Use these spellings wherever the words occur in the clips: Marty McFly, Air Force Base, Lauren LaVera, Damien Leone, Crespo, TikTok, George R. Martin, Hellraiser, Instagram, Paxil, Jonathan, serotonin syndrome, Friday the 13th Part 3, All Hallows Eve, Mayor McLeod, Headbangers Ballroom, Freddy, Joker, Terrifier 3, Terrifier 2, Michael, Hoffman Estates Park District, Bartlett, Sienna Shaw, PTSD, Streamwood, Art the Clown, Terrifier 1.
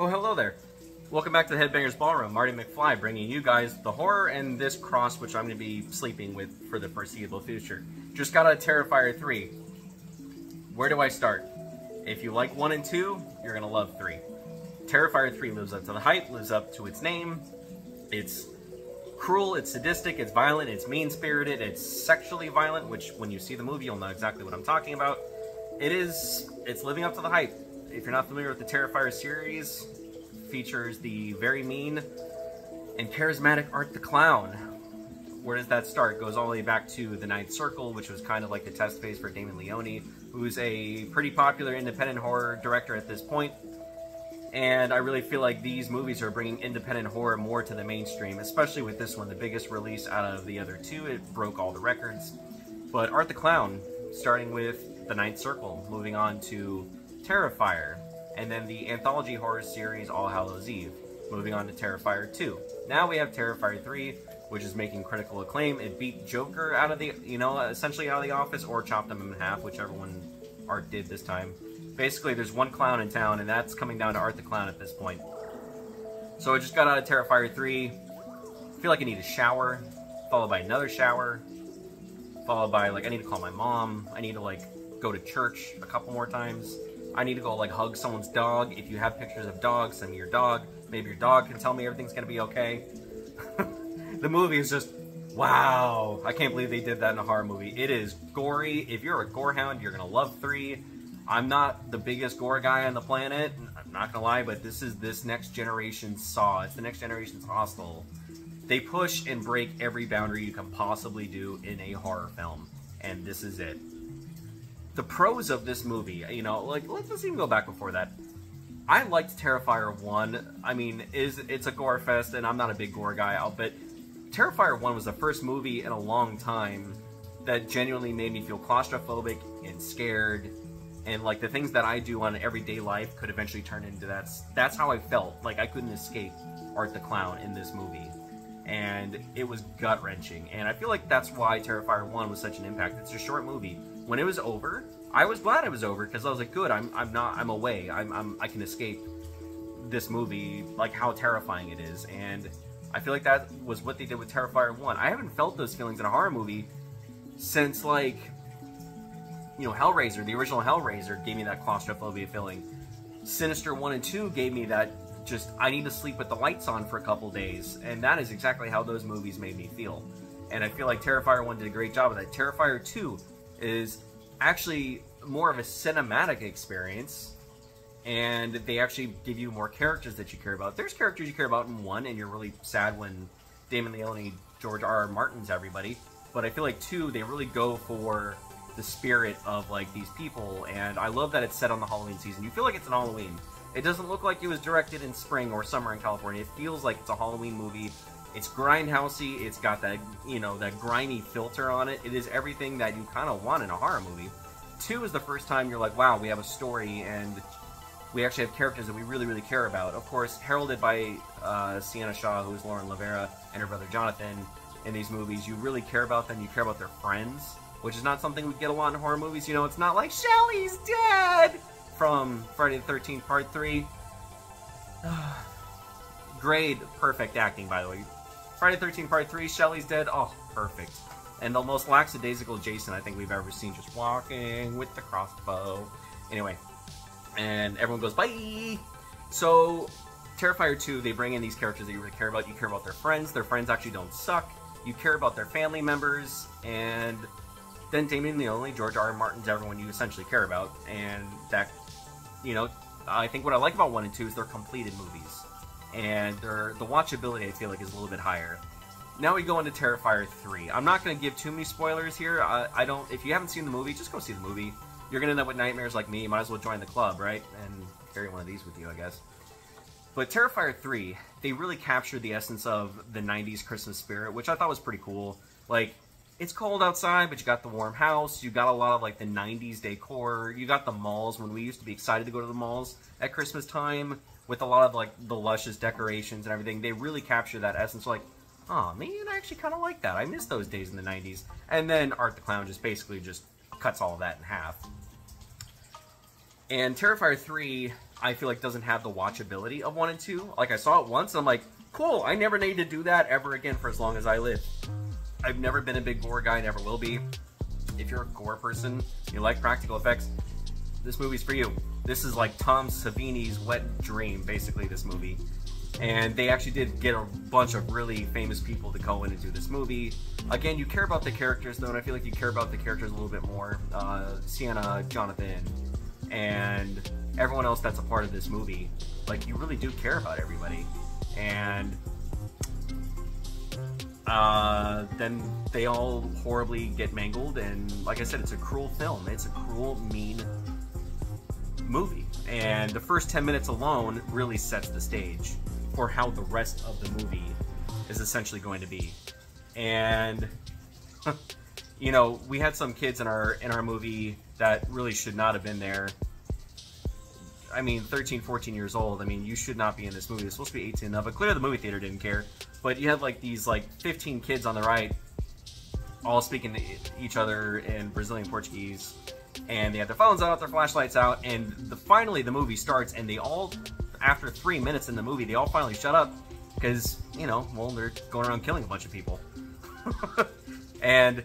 Oh, hello there. Welcome back to the Headbangers Ballroom. Marty McFly bringing you guys the horror and this cross, which I'm going to be sleeping with for the foreseeable future. Just got out of Terrifier 3. Where do I start? If you like 1 and 2, you're going to love 3. Terrifier 3 lives up to the hype, lives up to its name. It's cruel, it's sadistic, it's violent, it's mean-spirited, it's sexually violent, which when you see the movie, you'll know exactly what I'm talking about. It's living up to the hype. If you're not familiar with the Terrifier series, features the very mean and charismatic Art the Clown. Where does that start? It goes all the way back to The Ninth Circle, which was kind of like the test phase for Damien Leone, who's a pretty popular independent horror director at this point. And I really feel like these movies are bringing independent horror more to the mainstream, especially with this one, the biggest release out of the other two. It broke all the records. But Art the Clown, starting with The Ninth Circle, moving on to Terrifier, and then the anthology horror series All Hallows Eve, moving on to Terrifier 2. Now we have Terrifier 3, which is making critical acclaim. It beat Joker out of the, essentially out of the office, or chopped him in half, whichever one Art did this time. Basically, there's one clown in town, and that's coming down to Art the Clown at this point. So I just got out of Terrifier 3. I feel like I need a shower, followed by another shower, followed by, like, I need to call my mom. I need to, like, go to church a couple more times. I need to go, like, hug someone's dog. If you have pictures of dogs, send me your dog. Maybe your dog can tell me everything's gonna be okay. The movie is just, wow. I can't believe they did that in a horror movie. It is gory. If you're a gorehound, you're gonna love 3. I'm not the biggest gore guy on the planet, I'm not gonna lie, but this is this next generation's Saw. It's the next generation's Hostel. They push and break every boundary you can possibly do in a horror film, and this is it. The pros of this movie, you know, like, let's even go back before that. I liked Terrifier 1. I mean, it's a gore fest, and I'm not a big gore guy, but Terrifier 1 was the first movie in a long time that genuinely made me feel claustrophobic and scared. And, like, the things that I do on everyday life could eventually turn into that. That's how I felt. Like, I couldn't escape Art the Clown in this movie. And it was gut-wrenching. And I feel like that's why Terrifier 1 was such an impact. It's a short movie. When it was over, I was glad it was over, because I was like, good, I'm away. I can escape this movie, like, how terrifying it is. And I feel like that was what they did with Terrifier 1. I haven't felt those feelings in a horror movie since, like, you know, Hellraiser, the original Hellraiser, gave me that claustrophobia feeling. Sinister 1 and 2 gave me that just, I need to sleep with the lights on for a couple days. And that is exactly how those movies made me feel. And I feel like Terrifier 1 did a great job of that. Terrifier 2 is actually more of a cinematic experience. And they actually give you more characters that you care about. There's characters you care about in 1, and you're really sad when Damien Leone, George R. Martin's everybody. But I feel like 2, they really go for the spirit of, like, these people, and I love that it's set on the Halloween season. You feel like it's an Halloween. It doesn't look like it was directed in spring or summer in California. It feels like it's a Halloween movie. It's grindhousey. It's got that, you know, that grimy filter on it. It is everything that you kind of want in a horror movie. 2 is the first time you're like, wow, we have a story, and we actually have characters that we really, really care about. Of course, heralded by Sienna Shaw, who is Lauren LaVera, and her brother Jonathan in these movies. You really care about them. You care about their friends, which is not something we get a lot in horror movies. You know, it's not like, Shelly's dead! From Friday the 13th Part 3. Grade, perfect acting, by the way. Friday the 13th Part 3, Shelly's dead, oh, perfect. And the most lackadaisical Jason I think we've ever seen, just walking with the crossbow. Anyway, and everyone goes, bye! So, Terrifier 2, they bring in these characters that you really care about. You care about their friends. Their friends actually don't suck. You care about their family members, and then Damien Leone, George R. Martin's everyone you essentially care about, and that, you know, I think what I like about 1 and 2 is they're completed movies, and the watchability, I feel like, is a little bit higher. Now we go into Terrifier 3. I'm not going to give too many spoilers here. I don't, if you haven't seen the movie, just go see the movie. You're going to end up with nightmares like me, you might as well join the club, right? And carry one of these with you, I guess. But Terrifier 3, they really captured the essence of the 90s Christmas spirit, which I thought was pretty cool. Like, it's cold outside, but you got the warm house, you got a lot of, like, the 90s decor, you got the malls, when we used to be excited to go to the malls at Christmas time, with a lot of, like, the luscious decorations and everything. They really capture that essence, like, oh man, I actually kind of like that, I miss those days in the 90s. And then Art the Clown just basically just cuts all of that in half. And Terrifier 3, I feel like doesn't have the watchability of 1 and 2. Like, I saw it once, and I'm like, cool, I never need to do that ever again for as long as I live. I've never been a big gore guy, never will be. If you're a gore person, you like practical effects, this movie's for you. This is like Tom Savini's wet dream, basically, this movie. And they actually did get a bunch of really famous people to go in and do this movie. Again, you care about the characters, though, and I feel like you care about the characters a little bit more. Sienna, Jonathan, and everyone else that's a part of this movie. Like, you really do care about everybody. And then they all horribly get mangled, and like I said, it's a cruel film. It's a cruel, mean movie. And the first 10 minutes alone really sets the stage for how the rest of the movie is essentially going to be. And you know, we had some kids in our movie that really should not have been there. I mean, 13, 14 years old. I mean, you should not be in this movie. It's supposed to be 18 and up, but clearly the movie theater didn't care. But you have like these 15 kids on the right, all speaking to each other in Brazilian Portuguese, and they have their phones out, their flashlights out, and finally the movie starts, and they all, after 3 minutes in the movie, they all finally shut up because, you know, well, they're going around killing a bunch of people. And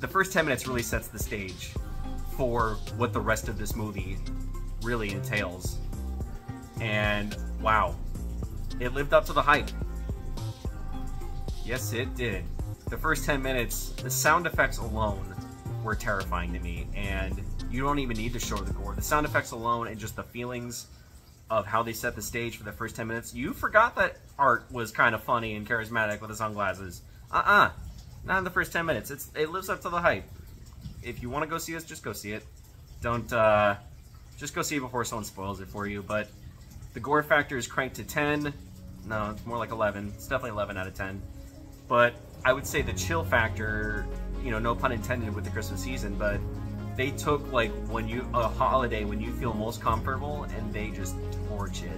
the first 10 minutes really sets the stage for what the rest of this movie really entails. And wow, it lived up to the hype. Yes, it did. The first 10 minutes, the sound effects alone were terrifying to me, and you don't even need to show the gore. The sound effects alone and just the feelings of how they set the stage for the first 10 minutes. You forgot that Art was kind of funny and charismatic with his sunglasses. Not in the first 10 minutes. It lives up to the hype. If you want to go see this, just go see it. Don't, just go see it before someone spoils it for you. But the gore factor is cranked to 10. No, it's more like 11. It's definitely 11 out of 10. But I would say the chill factor, you know, no pun intended with the Christmas season, but they took like a holiday when you feel most comfortable, and they just torch it.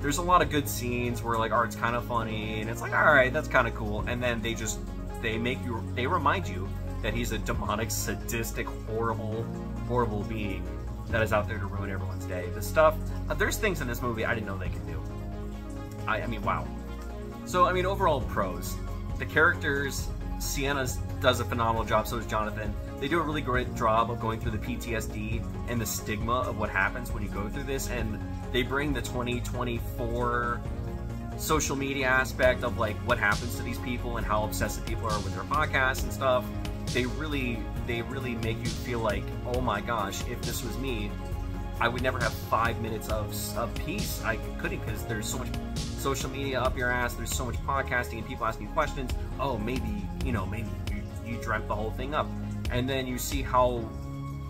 There's a lot of good scenes where like Art's kind of funny and it's like, all right, that's kind of cool. And then they remind you that he's a demonic, sadistic, horrible, horrible being that is out there to ruin everyone's day. The stuff, there's things in this movie I didn't know they could do. I mean, wow. So, I mean, overall pros. The characters, Sienna does a phenomenal job, so does Jonathan. They do a really great job of going through the PTSD and the stigma of what happens when you go through this, and they bring the 2024 social media aspect of like what happens to these people and how obsessive people are with their podcasts and stuff. They really make you feel like, oh my gosh, if this was me, I would never have 5 minutes of peace. I couldn't, because there's so much social media up your ass, there's so much podcasting and people asking questions. Oh, maybe, you know, maybe you dreamt the whole thing up. And then you see how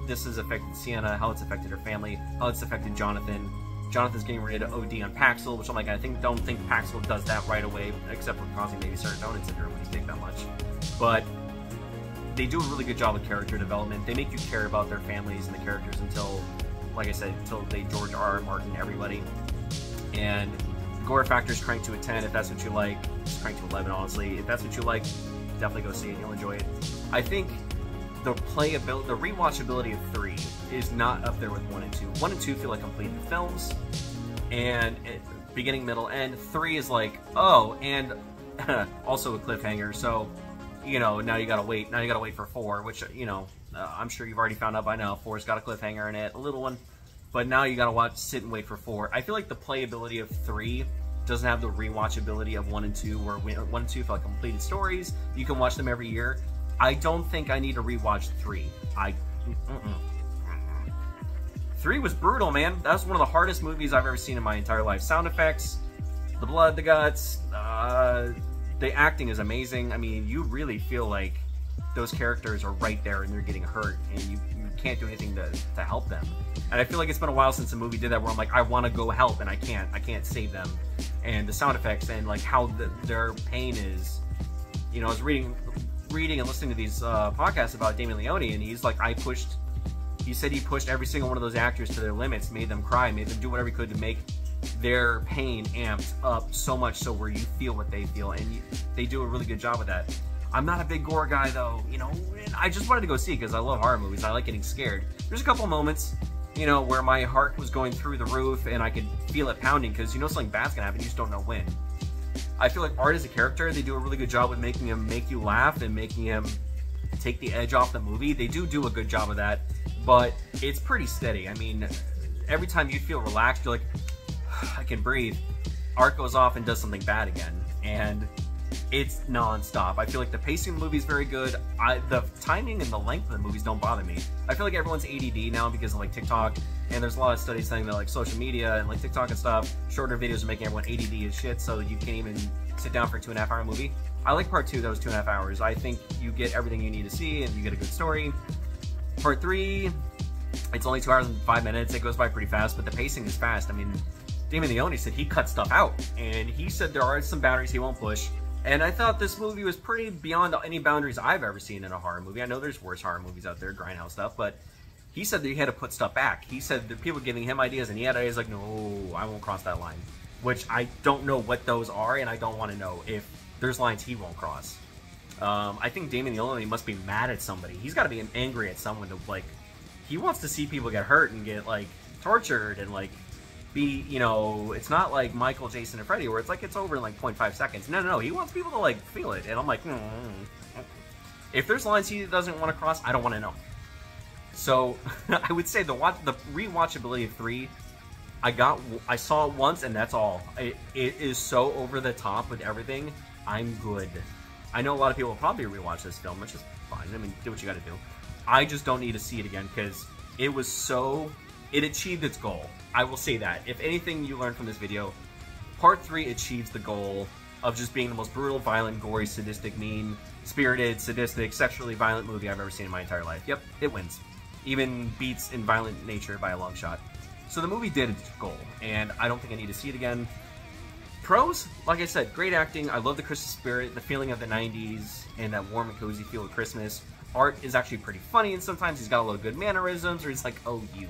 this has affected Sienna, how it's affected her family, how it's affected Jonathan. Jonathan's getting ready to OD on Paxil, which I'm like, I don't think Paxil does that right away, except for causing maybe serotonin syndrome when you take that much. But they do a really good job of character development. They make you care about their families and the characters until, like I said, until they George R. Martin everybody. And the gore factor's cranked to a 10. If that's what you like, it's cranked to 11, honestly. If that's what you like, definitely go see it. You'll enjoy it. I think the playability, the rewatchability of 3 is not up there with 1 and 2. 1 and 2 feel like completed films, and beginning, middle, end. 3 is like, oh, and also a cliffhanger, so, you know, now you gotta wait. Now you gotta wait for 4, which, you know, I'm sure you've already found out by now. 4's got a cliffhanger in it, a little one, but now you gotta sit and wait for 4. I feel like the playability of 3 doesn't have the rewatchability of 1 and 2, where 1 and 2 feel like completed stories. You can watch them every year. I don't think I need to rewatch 3. 3 was brutal, man. That was one of the hardest movies I've ever seen in my entire life. Sound effects, the blood, the guts, the acting is amazing. I mean, you really feel like those characters are right there and they're getting hurt, and you can't do anything to help them. And I feel like it's been a while since a movie did that, where I'm like, I want to go help and I can't save them. And the sound effects and like how their pain is. You know, I was reading and listening to these podcasts about Damien Leone, and he's like, he said he pushed every single one of those actors to their limits, made them cry, made them do whatever he could to make their pain amped up so much so where you feel what they feel, and they do a really good job with that. I'm not a big gore guy, though, you know, and I just wanted to go see because I love horror movies. I like getting scared. There's a couple moments you know, where my heart was going through the roof and I could feel it pounding because you know something bad's gonna happen, you just don't know when. I feel like Art as a character, they do a really good job with making him make you laugh and making him take the edge off the movie. They do a good job of that, but it's pretty steady. I mean, every time you feel relaxed, you're like, I can breathe. Art goes off and does something bad again, and it's non-stop. I feel like the pacing of the movie is very good. The timing and the length of the movies don't bother me. I feel like everyone's ADD now because of like TikTok, and there's a lot of studies saying that like social media and like TikTok and stuff, shorter videos are making everyone ADD as shit, so you can't even sit down for a 2.5 hour movie. I like part 2, that was 2.5 hours. I think you get everything you need to see and you get a good story. Part 3, it's only 2 hours and 5 minutes. It goes by pretty fast, but the pacing is fast. I mean, Damien Leone said he cut stuff out, and he said there are some boundaries he won't push. And I thought this movie was pretty beyond any boundaries I've ever seen in a horror movie. I know there's worse horror movies out there, Grindhouse stuff, but he said that he had to put stuff back. He said that people were giving him ideas, and he had ideas like, no, I won't cross that line. Which I don't know what those are, and I don't want to know if there's lines he won't cross. I think Damien Leone must be mad at somebody. He's got to be angry at someone to, like, he wants to see people get hurt and get, like, tortured and, like, be, you know, it's not like Michael, Jason, and Freddy where it's like it's over in like 0.5 seconds. No, no, no, he wants people to like feel it, and I'm like, if there's lines he doesn't want to cross, I don't want to know. So I would say the rewatchability of 3, I saw it once and that's all. It is so over the top with everything. I'm good. I know a lot of people will probably rewatch this film, which is fine. I mean, do what you got to do. I just don't need to see it again because it was so. It achieved its goal. I will say that. If anything you learn from this video, Part 3 achieves the goal of just being the most brutal, violent, gory, sadistic, mean, spirited, sadistic, sexually violent movie I've ever seen in my entire life. Yep, it wins. Even beats In Violent Nature by a long shot. So the movie did its goal, and I don't think I need to see it again. Pros? Like I said, great acting. I love the Christmas spirit, the feeling of the 90s, and that warm and cozy feel of Christmas. Art is actually pretty funny, and sometimes he's got a lot of good mannerisms, or he's like, oh, you.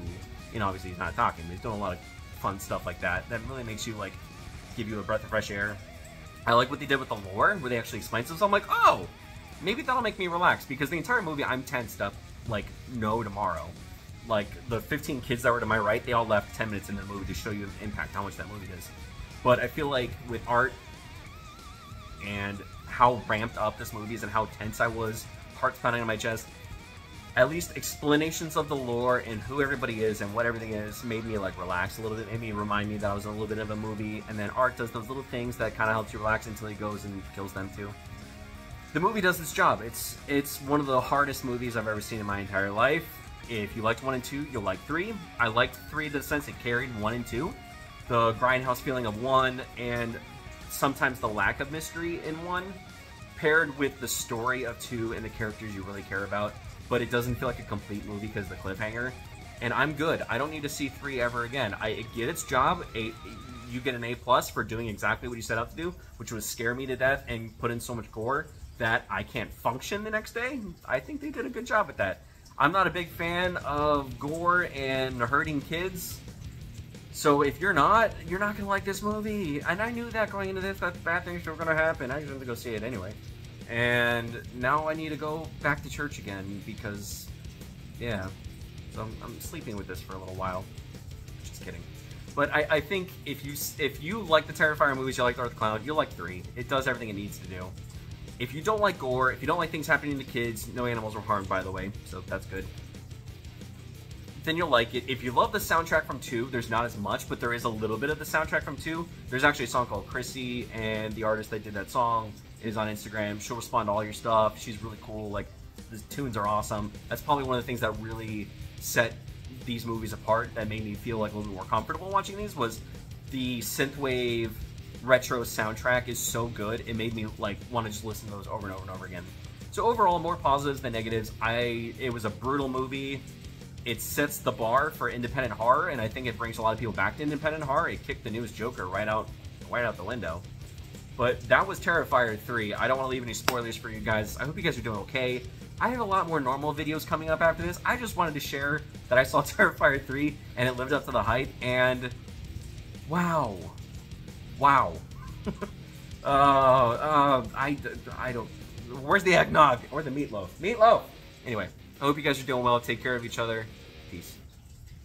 You know, obviously he's not talking, but he's doing a lot of fun stuff like that. That really makes you, like, give you a breath of fresh air. I like what they did with the lore, where they actually explain stuff, so I'm like, oh! Maybe that'll make me relax, because the entire movie, I'm tensed up, like, no tomorrow. Like, the 15 kids that were to my right, they all left 10 minutes into the movie to show you the impact, how much that movie does. But I feel like, with Art, and how ramped up this movie is, and how tense I was, heart's pounding on my chest, at least explanations of the lore and who everybody is and what everything is made me like relax a little bit, made me remind me that I was in a little bit of a movie, and then Art does those little things that kind of helps you relax until he goes and kills them too. The movie does its job. It's one of the hardest movies I've ever seen in my entire life. If you liked 1 and 2, you'll like 3. I liked 3 to the sense it carried 1 and 2. The Grindhouse feeling of 1 and sometimes the lack of mystery in 1 paired with the story of 2 and the characters you really care about. But it doesn't feel like a complete movie because of the cliffhanger. And I'm good. I don't need to see 3 ever again. It did its job. You get an A+ for doing exactly what you set out to do, which was scare me to death and put in so much gore that I can't function the next day. I think they did a good job at that. I'm not a big fan of gore and hurting kids. So if you're not going to like this movie. And I knew that going into this, that bad things were going to happen. I just had to go see it anyway. And now I need to go back to church again because, yeah, so I'm sleeping with this for a little while. Just kidding. But I think if you like the Terrifier movies, you like Art the Clown, you'll like 3. It does everything it needs to do. If you don't like gore, if you don't like things happening to kids, no animals were harmed, by the way, so that's good. Then you'll like it. If you love the soundtrack from 2, there's not as much, but there is a little bit of the soundtrack from 2. There's actually a song called Chrissy, and the artist that did that song is on Instagram. She'll respond to all your stuff. She's really cool. Like, the tunes are awesome. That's probably one of the things that really set these movies apart that made me feel like a little more comfortable watching these was the synthwave retro soundtrack is so good. It made me like want to just listen to those over and over and over again. So overall, more positives than negatives. It was a brutal movie. It sets the bar for independent horror, and I think it brings a lot of people back to independent horror. It kicked the newest Joker right out the window. But that was Terrifier 3. I don't want to leave any spoilers for you guys. I hope you guys are doing okay. I have a lot more normal videos coming up after this. I just wanted to share that I saw Terrifier 3 and it lived up to the hype. And wow. Wow. I don't... Where's the eggnog? Or the meatloaf? Meatloaf! Anyway, I hope you guys are doing well. Take care of each other. Peace.